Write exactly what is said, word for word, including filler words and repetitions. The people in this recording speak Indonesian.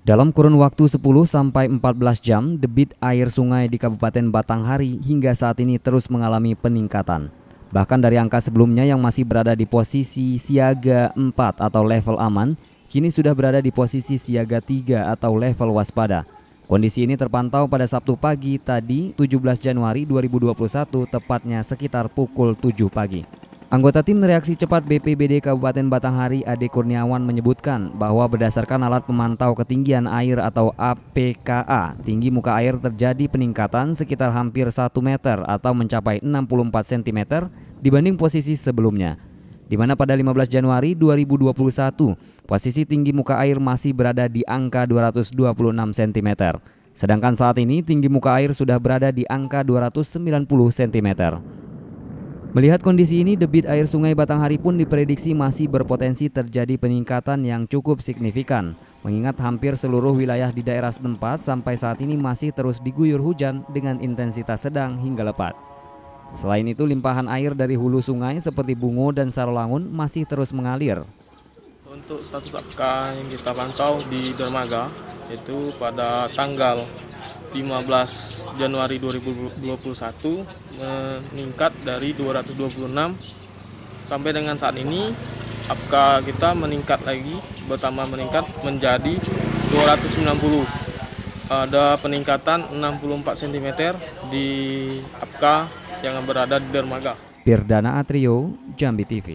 Dalam kurun waktu sepuluh sampai empat belas jam, debit air sungai di Kabupaten Batanghari hingga saat ini terus mengalami peningkatan. Bahkan dari angka sebelumnya yang masih berada di posisi siaga empat atau level aman, kini sudah berada di posisi siaga tiga atau level waspada. Kondisi ini terpantau pada Sabtu pagi tadi tujuh belas Januari dua ribu dua puluh satu, tepatnya sekitar pukul tujuh pagi. Anggota tim reaksi cepat B P B D Kabupaten Batanghari Ade Kurniawan menyebutkan bahwa berdasarkan alat pemantau ketinggian air atau A P K A, tinggi muka air terjadi peningkatan sekitar hampir satu meter atau mencapai enam puluh empat sentimeter dibanding posisi sebelumnya. Di mana pada lima belas Januari dua ribu dua puluh satu, posisi tinggi muka air masih berada di angka dua ratus dua puluh enam sentimeter. Sedangkan saat ini tinggi muka air sudah berada di angka dua ratus sembilan puluh sentimeter. Melihat kondisi ini, debit air sungai Batanghari pun diprediksi masih berpotensi terjadi peningkatan yang cukup signifikan, mengingat hampir seluruh wilayah di daerah setempat sampai saat ini masih terus diguyur hujan dengan intensitas sedang hingga lebat. Selain itu, limpahan air dari hulu sungai seperti Bungo dan Sarolangun masih terus mengalir. Untuk status A P K A yang kita pantau di dermaga itu pada tanggal lima belas Januari dua ribu dua puluh satu meningkat dari dua ratus dua puluh enam sampai dengan saat ini A P K A kita meningkat lagi, bertambah meningkat menjadi dua ratus sembilan puluh. Ada peningkatan enam puluh empat sentimeter di A P K A yang berada di dermaga. Firdana Atrio, Jambi T V.